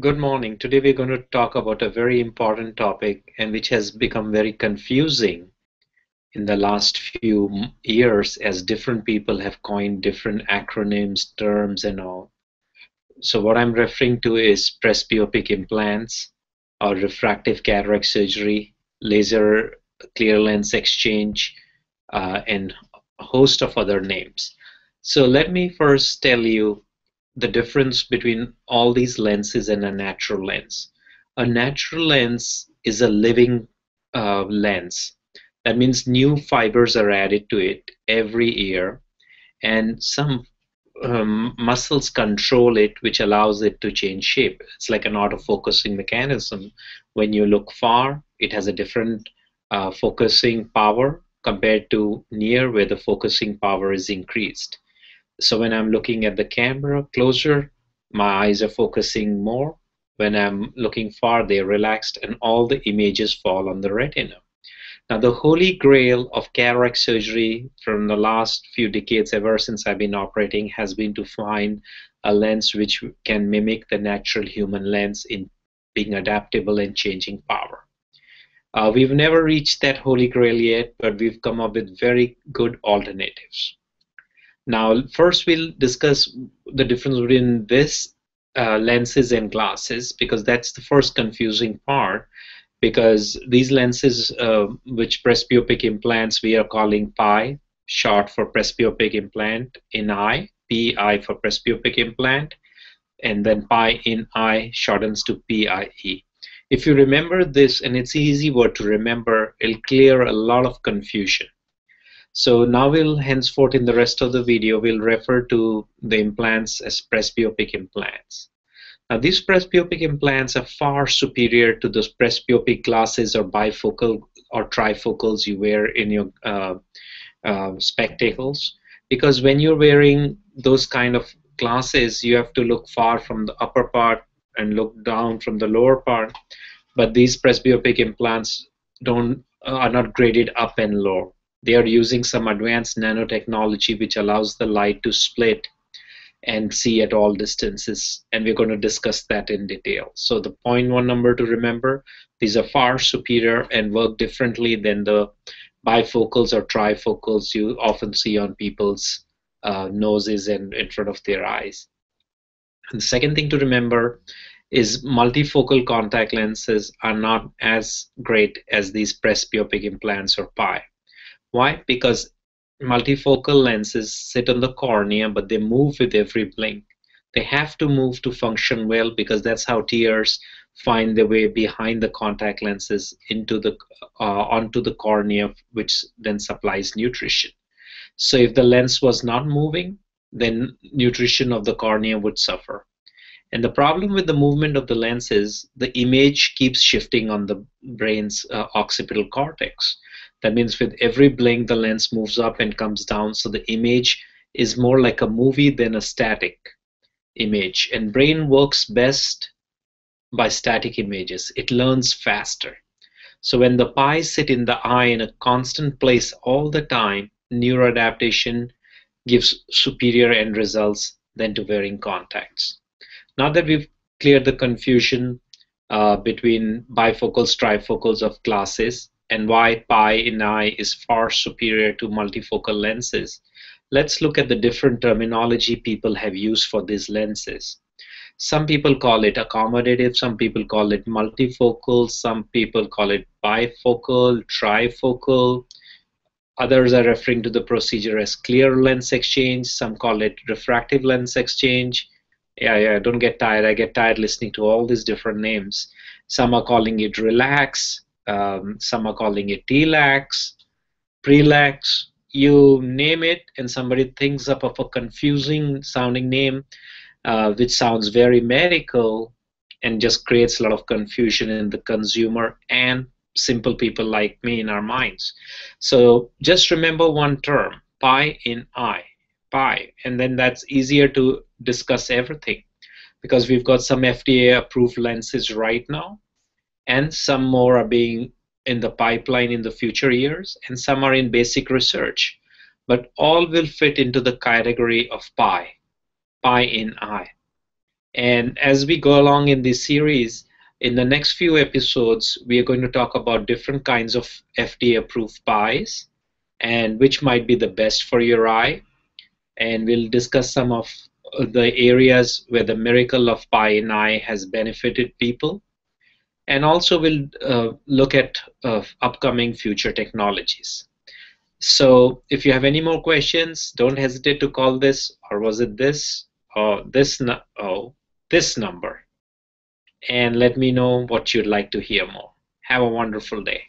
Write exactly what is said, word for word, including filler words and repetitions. Good morning. Today we're going to talk about a very important topic and which has become very confusing in the last few years as different people have coined different acronyms, terms and all. So what I'm referring to is presbyopic implants or refractive cataract surgery, laser clear lens exchange uh, and a host of other names. So let me first tell you the difference between all these lenses and a natural lens. A natural lens is a living uh, lens. That means new fibers are added to it every year, and some um, muscles control it, which allows it to change shape. It's like an autofocusing mechanism. When you look far, it has a different uh, focusing power compared to near, where the focusing power is increased. So when I'm looking at the camera closer, my eyes are focusing more. When I'm looking far, they're relaxed, and all the images fall on the retina. Now, the holy grail of cataract surgery from the last few decades, ever since I've been operating, has been to find a lens which can mimic the natural human lens in being adaptable and changing power. Uh, we've never reached that holy grail yet, but we've come up with very good alternatives. Now, first we'll discuss the difference between this uh, lenses and glasses, because that's the first confusing part, because these lenses, uh, which presbyopic implants we are calling P I, short for presbyopic implant in eye, P I for presbyopic implant, and then P I in eye shortens to P I E. If you remember this, and it's an easy word to remember, it'll clear a lot of confusion. So now we'll henceforth in the rest of the video we'll refer to the implants as presbyopic implants. Now these presbyopic implants are far superior to those presbyopic glasses or bifocal or trifocals you wear in your uh, uh, spectacles, because when you're wearing those kind of glasses you have to look far from the upper part and look down from the lower part, but these presbyopic implants don't are not graded up and low. They are using some advanced nanotechnology which allows the light to split and see at all distances, and we're going to discuss that in detail. So the point one number to remember, these are far superior and work differently than the bifocals or trifocals you often see on people's uh, noses and in front of their eyes. And the second thing to remember is multifocal contact lenses are not as great as these presbyopic implants or P I. Why? Because multifocal lenses sit on the cornea, but they move with every blink. They have to move to function well, because that's how tears find their way behind the contact lenses into the uh, onto the cornea, which then supplies nutrition. So if the lens was not moving, then nutrition of the cornea would suffer. And the problem with the movement of the lens is the image keeps shifting on the brain's uh, occipital cortex. That means with every blink the lens moves up and comes down, so the image is more like a movie than a static image. And brain works best by static images. It learns faster. So when the P I sit in the eye in a constant place all the time, neuroadaptation gives superior end results than to wearing contacts. Now that we've cleared the confusion uh, between bifocals, trifocals of glasses, and why P I in eye is far superior to multifocal lenses, let's look at the different terminology people have used for these lenses. Some people call it accommodative, some people call it multifocal, some people call it bifocal, trifocal. Others are referring to the procedure as clear lens exchange, some call it refractive lens exchange. Yeah, yeah, don't get tired. I get tired listening to all these different names. Some are calling it relax. Um, some are calling it T-lax, Prelax, you name it, and somebody thinks up of a confusing sounding name uh, which sounds very medical and just creates a lot of confusion in the consumer and simple people like me in our minds. So just remember one term, P I in eye, P I, and then that's easier to discuss everything, because we've got some F D A approved lenses right now, and some more are being in the pipeline in the future years, and some are in basic research. But all will fit into the category of P I, P I in eye. And as we go along in this series, in the next few episodes, we are going to talk about different kinds of F D A-approved pies and which might be the best for your eye. And we'll discuss some of the areas where the miracle of pie in eye has benefited people. And also we'll uh, look at uh, upcoming future technologies. So if you have any more questions, don't hesitate to call this, or was it this, or this, oh, this number. And let me know what you'd like to hear more. Have a wonderful day.